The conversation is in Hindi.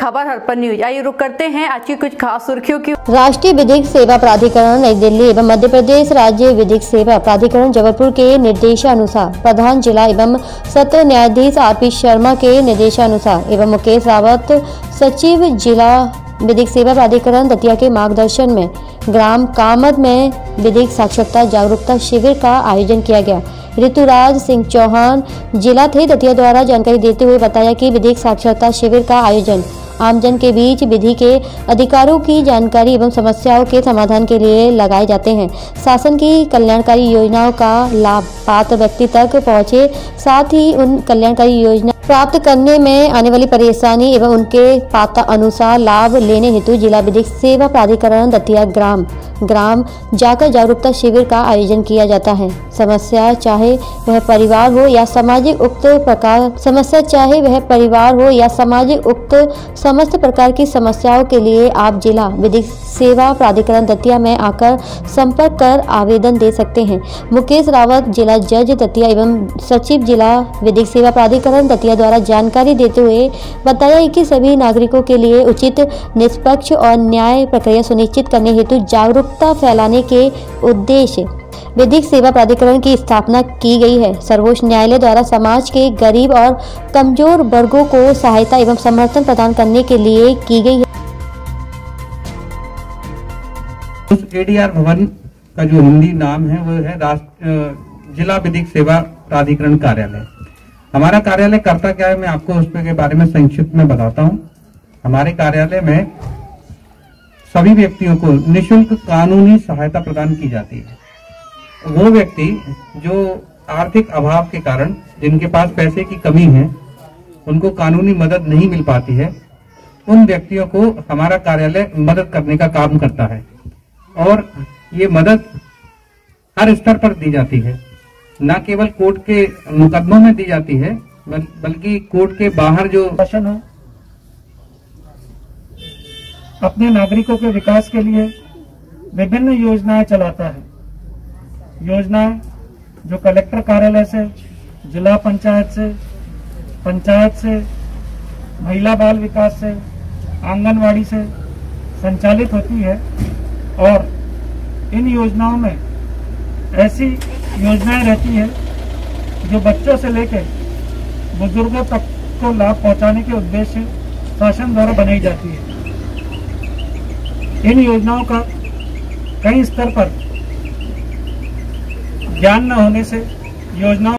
खबर हरपल न्यूज। आइए रुक करते हैं आज की कुछ खास सुर्खियों की। राष्ट्रीय विधिक सेवा प्राधिकरण नई दिल्ली एवं मध्य प्रदेश राज्य विधिक सेवा प्राधिकरण जबलपुर के निर्देशानुसार प्रधान जिला एवं सत्र न्यायाधीश RP शर्मा के निर्देशानुसार एवं मुकेश रावत सचिव जिला विधिक सेवा प्राधिकरण दतिया के मार्गदर्शन में ग्राम कामद में विधिक साक्षरता जागरूकता शिविर का आयोजन किया गया। ऋतुराज सिंह चौहान जिला थे दतिया द्वारा जानकारी देते हुए बताया कि विधिक साक्षरता शिविर का आयोजन आमजन के बीच विधि के अधिकारों की जानकारी एवं समस्याओं के समाधान के लिए लगाए जाते हैं। शासन की कल्याणकारी योजनाओं का लाभ पात्र व्यक्ति तक पहुंचे, साथ ही उन कल्याणकारी योजना प्राप्त करने में आने वाली परेशानी एवं उनके पात्र अनुसार लाभ लेने हेतु जिला विधिक सेवा प्राधिकरण दतिया ग्राम जाकर जागरूकता शिविर का आयोजन किया जाता है। समस्या चाहे वह परिवार हो या सामाजिक उक्त समस्त प्रकार की समस्याओं के लिए आप जिला विधिक सेवा प्राधिकरण दतिया में आकर संपर्क कर आवेदन दे सकते हैं। मुकेश रावत जिला जज दतिया एवं सचिव जिला विधिक सेवा प्राधिकरण दतिया द्वारा जानकारी देते हुए बताया कि सभी नागरिकों के लिए उचित, निष्पक्ष और न्याय प्रक्रिया सुनिश्चित करने हेतु जागरूकता फैलाने के उद्देश्य विधिक सेवा प्राधिकरण की स्थापना की गई है। सर्वोच्च न्यायालय द्वारा समाज के गरीब और कमजोर वर्गों को सहायता एवं समर्थन प्रदान करने के लिए की गई है। उस एडीआर भवन का जो हिंदी नाम है वो है जिला विधिक सेवा प्राधिकरण कार्यालय। हमारा कार्यालय करता क्या है, मैं आपको उसके बारे में संक्षिप्त में बताता हूँ। हमारे कार्यालय में सभी व्यक्तियों को निःशुल्क कानूनी सहायता प्रदान की जाती है। वो व्यक्ति जो आर्थिक अभाव के कारण, जिनके पास पैसे की कमी है, उनको कानूनी मदद नहीं मिल पाती है, उन व्यक्तियों को हमारा कार्यालय मदद करने का काम करता है। और ये मदद हर स्तर पर दी जाती है, न केवल कोर्ट के मुकदमों में दी जाती है बल्कि कोर्ट के बाहर जो प्रशासन हो अपने नागरिकों के विकास के लिए विभिन्न योजनाएं चलाता है। योजनाएं जो कलेक्टर कार्यालय से, जिला पंचायत से, महिला बाल विकास से, आंगनवाड़ी से संचालित होती है। और इन योजनाओं में ऐसी योजनाएं रहती हैं जो बच्चों से लेकर बुजुर्गों तक को लाभ पहुंचाने के उद्देश्य शासन द्वारा बनाई जाती है। इन योजनाओं का कई स्तर पर ज्ञान न होने से योजनाओं